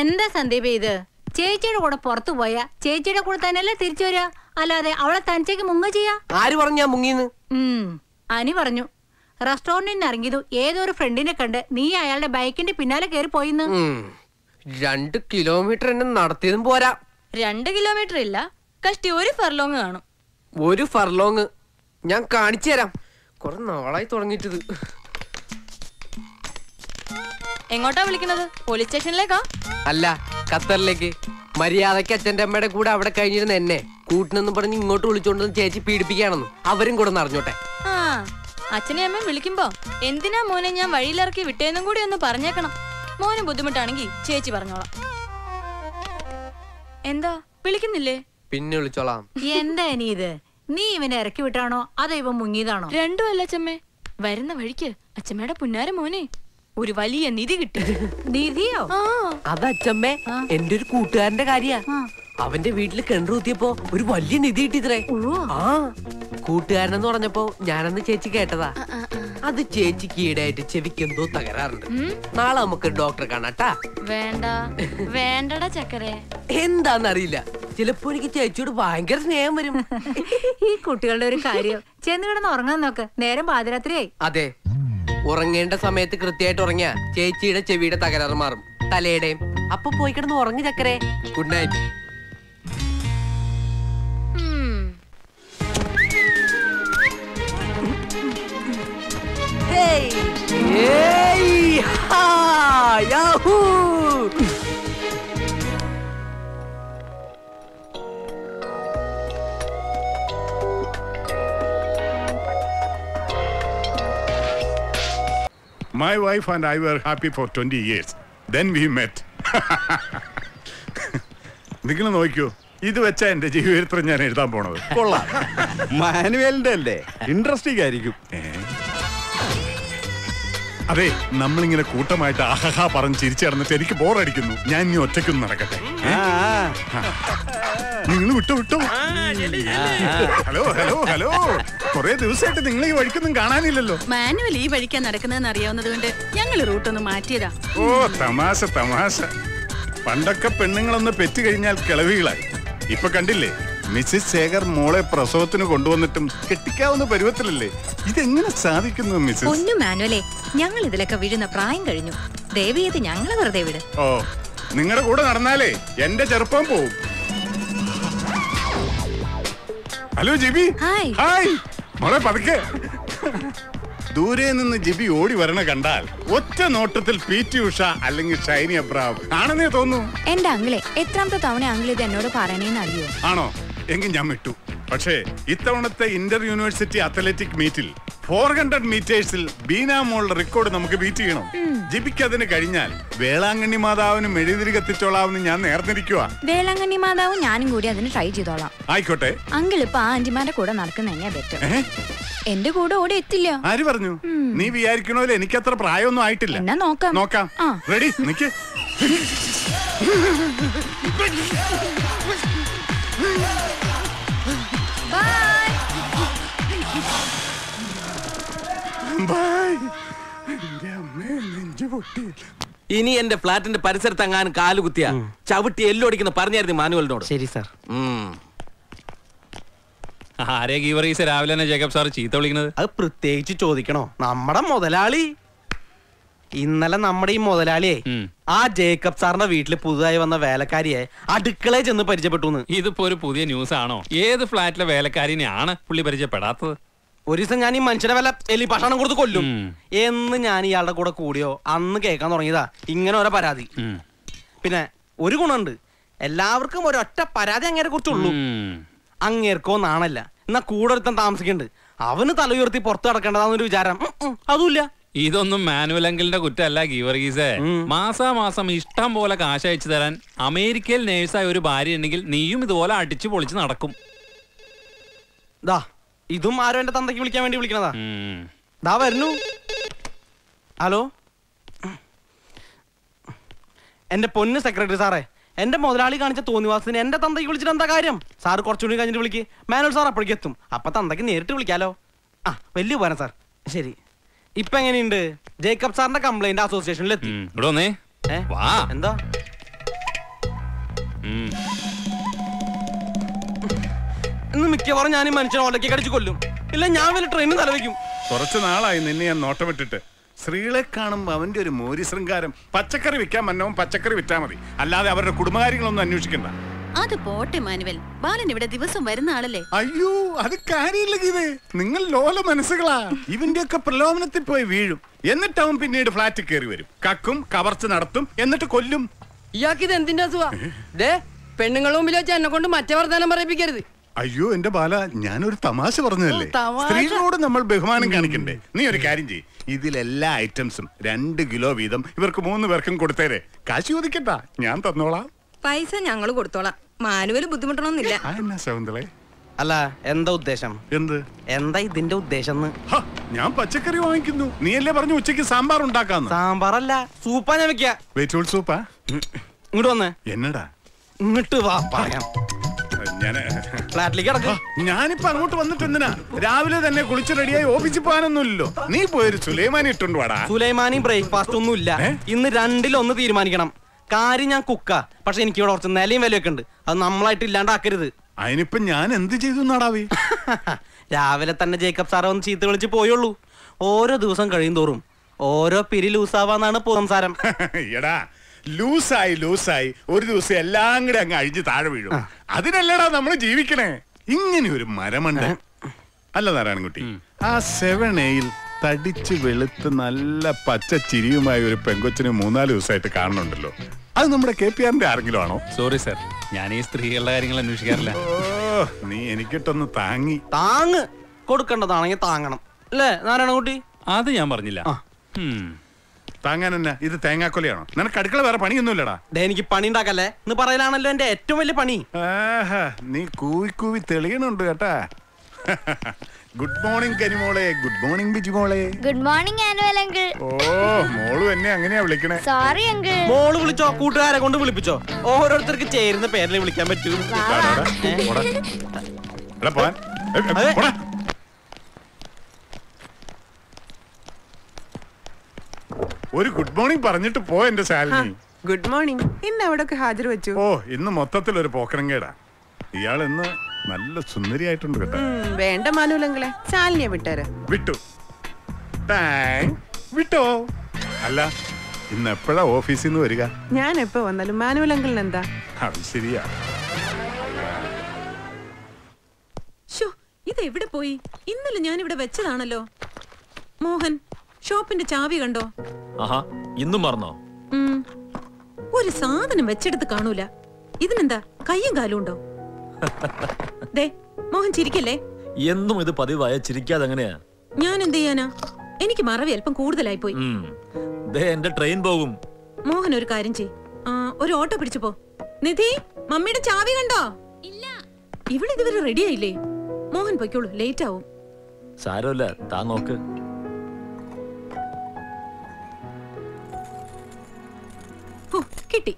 എന്താ സന്ദീപ് ഇത്? ചേച്ചിയുടെ കൂടെ പുറത്തു പോയാ ചേച്ചിയുടെ കൂടെ തന്നെയല്ലേ തിരിച്ചു വരിക, അല്ലാതെ അവളെ തനിച്ചേക്ക് മുങ്ങ ചെയ്യാ? ആര് പറഞ്ഞാ മുങ്ങിന്ന്? അനി പറഞ്ഞു. റെസ്റ്റോറന്റിൽ നിന്ന് ഇറങ്ങിയതു ഏതൊരു ഫ്രണ്ടിനെ കണ്ട് നീ അയാളുടെ ബൈക്കിന്റെ പിന്നാലെ കയറി പോയിന്ന്. 2 കിലോമീറ്റർ എന്നെ നടത്തിയതും പോരാ. 2 കിലോമീറ്റർ ഇല്ല, കഷ്ടി 1 ഫർലോങ് കാണും. 1 ഫർലോങ് ഞാൻ കാണിച്ചു തരാം. കൊറേ നാളായി തുടങ്ങിയിട്ടത്. എങ്ങോട്ടാ വിളിക്കുന്നത്? പോലീസ് സ്റ്റേഷനിലേക്കാ? അല്ല, ഖത്തറിലേക്ക്. മര്യാദക്ക് അച്ഛൻ്റെ അമ്മയുടെ കൂടെ അവിടെ കഴിഞ്ഞിരുന്ന എന്നെ കൂട്ടിനെന്ന് പറഞ്ഞ് ഇങ്ങോട്ട് വിളിച്ചോണ്ടെന്ന് ചേച്ചി പീഡിപ്പിക്കുകയാണെന്ന് അവരും കൂടെ അറിഞ്ഞോട്ടെ. ആ, അച്ഛനെ അമ്മ വിളിക്കുമ്പോ എന്തിനാ മോനെ ഞാൻ വഴിയിലിറക്കി വിട്ടേന്നും കൂടി ഒന്ന് പറഞ്ഞേക്കണം. മോന് ബുദ്ധിമുട്ടാണെങ്കിൽ ചേച്ചി പറഞ്ഞോളാം. എന്താ വിളിക്കുന്നില്ലേ? പിന്നെ വിളിച്ചോളാം. എന്താ ഇനി ഇത്? നീ ഇവനെ ഇറക്കി വിട്ടാണോ അതോ ഇവൻ മുങ്ങിയതാണോ? രണ്ടും അല്ല അച്ഛമ്മേ. വരുന്ന വഴിക്ക് അച്ഛമ്മയുടെ പുന്നാര മോനെ ഒരു വലിയ നിധി കിട്ടി. നിധിയോ? അത് അച്ഛമ്മേ എന്റെ ഒരു കൂട്ടുകാരന്റെ കാര്യാ. അവന്റെ വീട്ടില് കിണർ കുത്തിയപ്പോ ഒരു വലിയ നിധി കിട്ടിത്രേ. ആ കൂട്ടുകാരനെന്ന് പറഞ്ഞപ്പോ ഞാനെന്ന് ചേച്ചി കേട്ടതാ. അത് ചേച്ചിക്ക് ഈടായിട്ട് ചെവിക്ക് എന്തോ തകരാറുണ്ട്. നാളെ നമുക്ക് ഡോക്ടറെ കാണാട്ടാ. വേണ്ട വേണ്ടടാ ചക്കരേ. എന്താന്നറിയില്ല, ചിലപ്പോ എനിക്ക് ചേച്ചിയോട് ഭയങ്കര സ്നേഹം വരും. ഈ കുട്ടികളുടെ ഒരു കാര്യം, ചെന്ന് കിടന്ന് ഉറങ്ങാൻ നോക്ക്, നേരം പാതിരാത്രിയായി. അതെ, ഉറങ്ങേണ്ട സമയത്ത് കൃത്യമായിട്ട് ഉറങ്ങിയ ചേച്ചിയുടെ ചെവിയുടെ തകരാറ് മാറും, തലയുടെയും. അപ്പൊ പോയി കിടന്ന് ഉറങ്ങി ചക്കരേ. Good night. My wife and I were happy for 20 years. Then we met. നിങ്ങൾ നോക്കിയോ, ഇത് വെച്ചാ എന്റെ ജീവിതത്തിൽ ഞാൻ എഴുതാൻ പോണത്. കൊള്ളാം. മാനുവലിന്റെ അല്ലേ? ഇൻട്രസ്റ്റിംഗ് ആയിരിക്കും. അതെ, നമ്മളിങ്ങനെ കൂട്ടമായിട്ട് ആഹാ പറഞ്ഞ് ചിരിച്ചു നടന്നിട്ട് എനിക്ക് ബോറടിക്കുന്നു. ഞാൻ ഇനി ഒറ്റയ്ക്കൊന്നും നടക്കട്ടെ. നിങ്ങൾ വിട്ടോ. Hello hello hello. കൊറേ ദിവസമായിട്ട് നിങ്ങൾ ഈ വഴിക്കൊന്നും കാണാനില്ലല്ലോ. മാനുവൽ ഈ വഴിക്കാൻ നടക്കുന്നതെന്ന് അറിയാവുന്നത് കൊണ്ട് ഞങ്ങൾ റൂട്ടൊന്ന് മാറ്റിയതാ. ഓ തമാശ തമാശ. പണ്ടൊക്കെ പെണ്ണുങ്ങളൊന്ന് പെറ്റ് കഴിഞ്ഞാൽ കിളവികളായി. ഇപ്പൊ കണ്ടില്ലേ, മിസ്സിസ് ശേഖർ മോളെ പ്രസവത്തിന് കൊണ്ടുവന്നിട്ടും കെട്ടിക്കാവുന്ന പരുവത്തിലല്ലേ. ഇതെങ്ങനെ സാധിക്കുന്നു മിസ്സിസ്? ഒന്ന് മാനുവലേ, ഞങ്ങൾ ഇതിലൊക്കെ വീഴുന്ന പ്രായം കഴിഞ്ഞു. ദേവിയത് ഞങ്ങൾ വെറുതെ വിട്. ഓ, നിങ്ങളുടെ കൂടെ നടന്നാലേ എന്റെ ചെറുപ്പം പോവും. ഹലോ ജിബി. Hi hi. മോളെ പതുക്കെ. ദൂരെ നിന്ന് ജിബി ഓടി വരണ കണ്ടാൽ ഒറ്റ നോട്ടത്തിൽ PT ഉഷ അല്ലെങ്കിൽ ഷൈനി അബ്രാവ് ആണെന്നേ തോന്നുന്നു. എന്റെ അങ്കിളെ, എത്രാമത്തെ തവണ അങ്കിൾ ഇത് എന്നോട് പറയണേന്ന് അറിയോ? ആണോ, എങ്കിൽ ഞാൻ വിട്ടു. പക്ഷേ ഇത്തവണത്തെ ഇന്റർ യൂണിവേഴ്സിറ്റി അത്ലറ്റിക് മീറ്റിൽ 400 മീറ്റേഴ്സിൽ ബീനാമോളുടെ റെക്കോർഡ് നമുക്ക് ബീറ്റ് ചെയ്യണം. ജിബിക്ക് അതിന് കഴിഞ്ഞാൽ വേളാങ്കണ്ണി മാതാവിനും എഴുതിരി കത്തിച്ചോളാമെന്ന് ഞാൻ നേർന്നിരിക്കുക. വേളാങ്കണ്ണി മാതാവും ഞാനും കൂടി അതിന് ട്രൈ ചെയ്തോളാം. ആയിക്കോട്ടെ. അങ്കിൾ ഇപ്പൊ ആന്റിമാരുടെ കൂടെ നടക്കുന്നതന്നെയാ ബെറ്റർ. എന്റെ കൂടെ ഓടി എത്തില്ല. ആര് പറഞ്ഞു? നീ വിചാരിക്കണോ എനിക്ക് അത്ര പ്രായമൊന്നും ആയിട്ടില്ല. എന്നാ നോക്കാം നോക്കാം. റെഡി നിക്ക്. ഇനി എന്റെ ഫ്ലാറ്റിന്റെ പരിസരത്തെങ്ങാനും കാലുകുത്തിയ ചവിട്ടി എല്ലൊടിക്കുന്ന പറഞ്ഞായിരുന്നു മാനുവലിനോട്. ശരി സാർ. ആരെ ഗീവറീസ് രാവിലെ തന്നെ ജേക്കബ് സാർ ചീത്ത വിളിക്കുന്നത്? അത് പ്രത്യേകിച്ച് ചോദിക്കണോ? നമ്മുടെ മുതലാളി. ഇന്നലെ നമ്മുടെ ഈ മുതലാളിയെ ആ ജേക്കബ് സാറിന്റെ വീട്ടില് പുതുതായി വന്ന വേലക്കാരിയെ അടുക്കളയിൽ ചെന്ന് പരിചയപ്പെട്ടു. ഇതിപ്പോ ഒരു പുതിയ ന്യൂസ് ആണോ? ഏത് ഫ്ലാറ്റിലെ വേലക്കാരിനെയാണ് പുള്ളി പരിചയപ്പെടാത്തത്? ഒരു ദിവസം ഞാൻ ഈ മനുഷ്യനെ വല്ല എലി ഭക്ഷണം കൊടുത്ത് കൊല്ലും എന്ന് ഞാൻ ഇയാളുടെ കൂടെ കൂടിയോ അന്ന് കേൾക്കാൻ തുടങ്ങിയതാ ഇങ്ങനെ ഓരോ പരാതി. പിന്നെ ഒരു ഗുണമുണ്ട്, എല്ലാവർക്കും ഒരൊറ്റ പരാതി അങ്ങേരെ കുറിച്ചുള്ളൂ. അങ്ങേർക്കോ നാണല്ല. എന്നാ കൂടെ ഒരുത്തൻ താമസിക്കുന്നുണ്ട്, അവന് തല ഉയർത്തി പുറത്തു കിടക്കേണ്ടതാന്നൊരു വിചാരം അതുമില്ല. ഇതൊന്നും മാനുവൽ അങ്കിളിന്റെ കുറ്റമല്ല ഗീവർഗീസേ. മാസാമാസം ഇഷ്ടം പോലെ കാശ് അയച്ചു തരാൻ അമേരിക്കയിൽ നേഴ്സായ ഒരു ഭാര്യ ഉണ്ടെങ്കിൽ നീയും ഇതുപോലെ അടിച്ചു പൊളിച്ച് നടക്കും. ഇതും ആരോ എന്റെ തന്തയ്ക്ക് വിളിക്കാൻ വേണ്ടി വിളിക്കണതാ. ദാ വരുന്നു. ഹലോ, എന്റെ പൊന്ന് സെക്രട്ടറി സാറേ, എന്റെ മുതലാളി കാണിച്ച തോന്നിവാസത്തിന് എന്റെ തന്തയ്ക്ക് വിളിച്ചിട്ട് എന്താ കാര്യം? സാറ് കുറച്ചുകൂടി കഴിഞ്ഞിട്ട് വിളിക്ക്. മാനുവൽ സാർ അപ്പോഴേക്കും എത്തും. അപ്പൊ തന്തയ്ക്ക് നേരിട്ട് വിളിക്കാലോ. ആ, വലിയ ഉപകാരം സാർ. ശരി. ഇപ്പൊ എങ്ങനെയുണ്ട് ജേക്കബ് സാറിന്റെ കംപ്ലൈന്റ് അസോസിയേഷനിൽ എത്തി. എന്താ ഇന്ന് മിക്കവാറും ഞാൻ ഈ മനുഷ്യനെ ഒലക്കി കടിച്ചു കൊല്ലും. ഇല്ല ഞാൻ വല്ല ട്രെയിനിൽ തലവെക്കും. കുറച്ചു നാളായി നിന്നെ ഞാൻ നോട്ടം വിട്ടിട്ട്. സ്ത്രീകളെ കാണുമ്പോ അവന്റെ ഒരു മോരി ശൃംഗാരം. പച്ചക്കറി വിൽക്കാൻ മന്നവും പച്ചക്കറി വിറ്റാ മതി, അല്ലാതെ അവരുടെ കുടുംബകാര്യങ്ങളൊന്നും അന്വേഷിക്കണ്ട. അത് പോട്ടെ മാനുവൽ, ബാലൻ ഇവിടെ ദിവസം വരുന്ന ആളല്ലേ. അയ്യോ അത് കാര്യമില്ല ഗീതേ, നിങ്ങൾ ലോല മനസ്സുകളാ. ഇവന്റെ ഒക്കെ പ്രലോഭനത്തിൽ പോയി വീഴും, എന്നിട്ട് അവൻ പിന്നീട് ഫ്ലാറ്റിൽ കയറി വരും, കക്കും കവർച്ച നടത്തും, എന്നിട്ട് കൊല്ലും. ഇയാൾക്ക് ഇത് എന്തിന്റെ അസുഖേ? പെണ്ണുങ്ങളും മുമ്പിൽ വെച്ച് എന്നെ കൊണ്ട് മറ്റേ വർത്താനം പറയിപ്പിക്കരുത്. അയ്യോ എന്റെ ബാല, ഞാനൊരു തമാശ പറഞ്ഞതല്ലേ. സ്ത്രീകളോട് നമ്മൾ ബഹുമാനം കാണിക്കണ്ടേ? നീ ഒരു കാര്യം ചെയ്യ്, ഇതിലെല്ലാ ഐറ്റംസും 2 കിലോ വീതം ഇവർക്ക് 3 പേർക്കും കൊടുത്തേരെ. കാശി ചോദിക്കട്ടാ, ഞാൻ തന്നോളാം. പൈസ ഞങ്ങൾ കൊടുത്തോളാം, മാനുവല് ബുദ്ധിമുട്ടണമെന്നില്ല. അല്ല എന്താ ഉദ്ദേശം? എന്താ ഇതിന്റെ ഉദ്ദേശം? ഞാൻ പച്ചക്കറി വാങ്ങിക്കുന്നു, നീയല്ലേ പറഞ്ഞു ഉച്ചക്ക് സാമ്പാർ ഉണ്ടാക്കാന്ന്. സാമ്പാറല്ല സൂപ്പാ ഞാൻ വെക്കാ. വെജിറ്റബിൾ സൂപ്പാ. ഇങ്ങോട്ട് വന്നേ. എന്നടാ ഇങ്ങോട്ട് വാ പറയാം. ഞാനിപ്പോ അങ്ങോട്ട് വന്നിട്ട് എന്തിനാ? രാവിലെ തന്നെ കുളിച്ച് റെഡിയായി ഓഫീസിൽ പോകാനൊന്നുമില്ലല്ലോ. നീ പോയൊരു സുലൈമാനി ഇട്ടുണ്ട് വാടാ. സുലൈമാനി ബ്രേക്ക്ഫാസ്റ്റ് ഒന്നും ഇല്ല ഇന്ന്. 2-1 തീരുമാനിക്കണം. കാര്യം ഞാൻ കുക്കാ, പക്ഷെ എനിക്ക് ഇവിടെ കുറച്ച് നിലയും വിലയൊക്കെ ഉണ്ട്, അത് നമ്മളായിട്ട് ഇല്ലാണ്ടാക്കരുത്. അതിനിപ്പോ ഞാൻ എന്ത് ചെയ്തു? നാടാവി രാവിലെ തന്നെ ജേക്കബ് സാറെ ഒന്ന് ചീത്ത വിളിച്ച് പോയുള്ളൂ. ഓരോ ദിവസം കഴിയുന്തോറും ഓരോ പിരി ലൂസാവാന്നാണ് സംസാരം. എടാ ലൂസായി ലൂസായി ഒരു ദിവസം എല്ലാം കൂടെ അങ്ങ് അഴിഞ്ഞ് താഴെ വീഴും. അതിനല്ലടാ നമ്മള് ജീവിക്കണേ. ഇങ്ങനെ ഒരു മരമുണ്ട് അല്ല നാരായണൻകുട്ടി, ആ 7A തടിച്ച് വെളുത്ത് നല്ല പച്ച ചിരിയുമായ ഒരു പെങ്കൊച്ചിന് 3-4 ദിവസമായിട്ട് കാണുന്നുണ്ടല്ലോ. അത് നമ്മുടെ KPRന്റെ ആരെങ്കിലും ആണോ? സോറി സർ, ഞാൻ ഈ സ്ത്രീകളുടെ കാര്യങ്ങൾ അന്വേഷിക്കാറില്ല. നീ എനിക്കിട്ടൊന്ന് താങ്ങി താങ്ങ് കൊടുക്കേണ്ടതാണെങ്കിൽ താങ്ങണം അല്ലേ നാരായണൻകുട്ടി? അത് ഞാൻ പറഞ്ഞില്ല. താങ്ങാൻ തന്നെ ഇത് തേങ്ങാക്കൊലയാണോ? നിനക്ക് അടുക്കള വേറെ പണിയൊന്നുമില്ലടാ. എനിക്ക് പണി ഉണ്ടാക്കല്ലേ എന്ന് പറയലാണല്ലോ എന്റെ ഏറ്റവും വലിയ പണി. നീ കൂവി കൂവി തെളിയണുണ്ട് കേട്ടാ. ഗുഡ് മോർണിംഗ് കനിമോളെ. ഗുഡ് മോർണിംഗ് ബിജുമോളെ. Good morning annual uncle. ഓ മോള് എന്നെ അങ്ങനെയാ വിളിക്കണേ. Sorry uncle. മോള് വിളിച്ചോ, കൂട്ടുകാരെ കൊണ്ട് വിളിപ്പിച്ചോ. ഓരോരുത്തർക്ക് ചേരുന്ന പേരിൽ വിളിക്കാൻ പറ്റൂ. ഒരു ഗുഡ് മോർണിംഗ് പറഞ്ഞിട്ട് പോ എന്റെ സാലിനി. Good morning. ഇന്ന് അവിടൊക്കെ ഹാജർ വെച്ചു. ഓ ഇന്ന് മൊത്തത്തിൽ ഒരു പോക്കരം കേടാ. ഇയാൾ ഇന്ന് നല്ല സുന്ദരിയായിട്ടുണ്ട് കേട്ടോ. വേണ്ട മാനുവലങ്ങളെ, സാലിനിയെ വിട്ടേരെ. വിട്ടു വിട്ടോ. അല്ല ഇന്ന് എപ്പോഴാ ഓഫീസിൽ നിന്ന് വരിക? ഞാൻ എപ്പോ വന്നാലും മാനുവലങ്കളിന് എന്താ? അത് ശരിയാ. ഇത് എവിടെ പോയി? ഇന്നലെ ഞാൻ ഇവിടെ വെച്ചതാണല്ലോ. മോഹൻ ഷോപ്പിന്റെ ചാവി കണ്ടോ? ഇന്നും മറന്നോ? ഒരു സാധനം വെച്ചെടുത്ത് കാണൂല. ഇതിനെന്താ കയ്യും കാലും ഉണ്ടോ? മോഹൻ ചിരിക്കല്ലേ? എന്നും ഇത് പതിവായ ചിരിക്കാതെ അങ്ങനെയാ. ഞാൻ എന്ത് ചെയ്യാനാ, എനിക്ക് മറവി അല്പം കൂടുതലായി പോയി. എന്റെ ട്രെയിൻ പോകും. മോഹൻ ഒരു കാര്യം ചെയ്, ഒരു ഓട്ടോ പിടിച്ചു പോ. നിധി മമ്മിയുടെ ചാവി കണ്ടോ? ഇല്ല. ഇവിടെ ഇതുവരെ റെഡി ആയില്ലേ? മോഹൻ പൊയ്ക്കോളൂ, ലേറ്റ് ആവും. സാരമില്ല, താ നോക്ക്. കിട്ടി.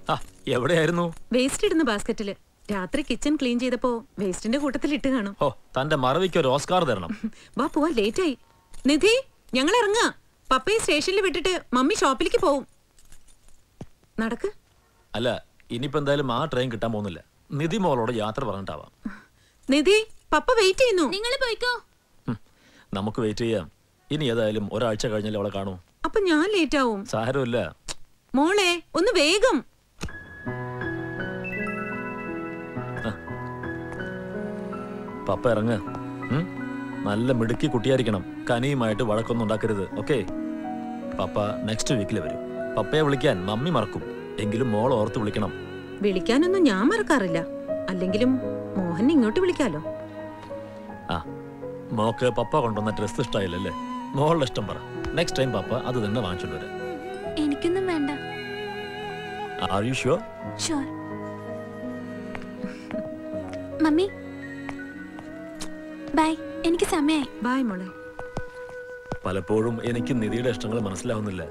എവിടെയായിരുന്നു? വേസ്റ്റ് ഇടുന്ന ബാസ്കറ്റില്. രാത്രി കിച്ചൺ ക്ലീൻ ചെയ്തപ്പോ വേസ്റ്റിന്റെ കൂട്ടത്തിൽ ഇട്ട് കാണും. ഓ തന്റെ മറവിക്ക് ഒരു ഓസ്കാർ തരണം. വാ പോവാ, ലേറ്റ് ആയി. നിധി ഞങ്ങൾ ഇറങ്ങാ. പപ്പയെ സ്റ്റേഷനിൽ വിട്ടിട്ട് മമ്മി ഷോപ്പിലേക്ക് പോവും. നടക്ക്. അല്ല ഇനിയിപ്പോ എന്തായാലും ആ ട്രെയിൻ കിട്ടാൻ പോകുന്നില്ല. നിധി മോളോട് യാത്ര പറഞ്ഞിട്ടാവാം. നിധി പപ്പ വെയിറ്റ് ചെയ്യുന്നു, നിങ്ങൾ പോയിക്കോ. നമുക്ക് വെയിറ്റ് ചെയ്യാം. ഇനി ഏതായാലും ഒരാഴ്ച കഴിഞ്ഞാലും അവളെ കാണൂ. അപ്പൊ ഞാൻ ലേറ്റ് ആവും. സാരമില്ല മോളെ, ഒന്ന് വേഗം. പപ്പ ഇറങ്ങ. നല്ല മിടുക്കി കുട്ടിയായിരിക്കണം, കനിയുമായിട്ട് വഴക്കൊന്നും ഉണ്ടാക്കരുത്. ഓക്കെ പപ്പ നെക്സ്റ്റ് വീക്കിൽ വരും. പപ്പയെ വിളിക്കാൻ മമ്മി മറക്കും, എങ്കിലും മോൾ ഓർത്ത് വിളിക്കണം. വിളിക്കാനൊന്നും ഞാൻ മറക്കാറില്ല, അല്ലെങ്കിലും മോഹൻ ഇങ്ങോട്ട് വിളിക്കാലോ. ആ മോക്ക് പപ്പ കൊണ്ടുവന്ന ഡ്രസ് ഇഷ്ടമായില്ലല്ലേ? മോളുടെ ഇഷ്ടം പറ, നെക്സ്റ്റ് ടൈം പപ്പ അത് തന്നെ വാങ്ങിച്ചോണ്ട് വരാം. എനിക്കൊന്നും വേണ്ട. Are you sure? Sure mummy. Bye, എനിക്ക് സമയായി. ബൈ മോളെ. പലപ്പോഴും എനിക്ക് നിധിയുടെ ഇഷ്ടങ്ങൾ മനസ്സിലാവുന്നില്ല.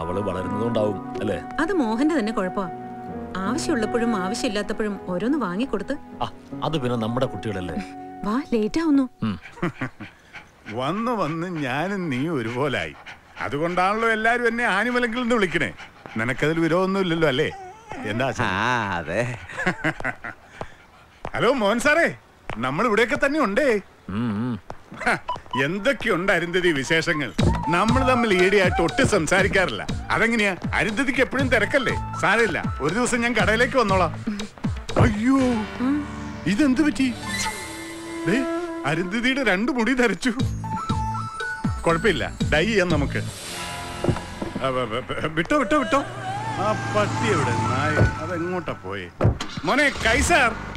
അവള് വളരുന്നതുകൊണ്ടാവും അല്ലേ? അത് മോഹന്റെ തന്നെ കുഴപ്പമാ. ആവശ്യമുള്ളപ്പോഴും ആവശ്യമില്ലാത്തപ്പോഴും ഓരോന്ന് വാങ്ങിക്കൊടുത്ത്. അത് പിന്നെ നമ്മുടെ കുട്ടികളല്ലേ. വാ ലേറ്റ് ആവുന്നു. വന്ന് വന്ന് ഞാനും നീ ഒരുപോലായി. അതുകൊണ്ടാണല്ലോ എല്ലാരും എന്നെ ആനിമലെങ്കിൽ നിന്ന് വിളിക്കണേ. നിനക്കതിൽ വിരോധമൊന്നുമില്ലല്ലോ അല്ലേ? എന്താ അതെ. ഹലോ മോഹൻ സാറേ, നമ്മൾ ഇവിടെയൊക്കെ തന്നെ ഉണ്ടേ. എന്തൊക്കെയുണ്ട് അരുന്ധതി വിശേഷങ്ങൾ? നമ്മൾ തമ്മിൽ ഈടിയായിട്ട് ഒട്ടും സംസാരിക്കാറില്ല. അതെങ്ങനെയാ? അരുന്ധതിക്ക് എപ്പോഴും തിരക്കല്ലേ? സാരമില്ല, ഒരു ദിവസം ഞാൻ കടയിലേക്ക് വന്നോളാം. അയ്യോ, ഇതെന്ത് പറ്റി? അരുന്ധതിയുടെ രണ്ടു മുടി ധരിച്ചു. കുഴപ്പമില്ല, ഡൈ ചെയ്യാം നമുക്ക്. വിട്ടോ വിട്ടോ വിട്ടോ. ആ പട്ടി എവിടെ? അതെങ്ങോട്ടാ പോയേ മോനെ? കൈസാർ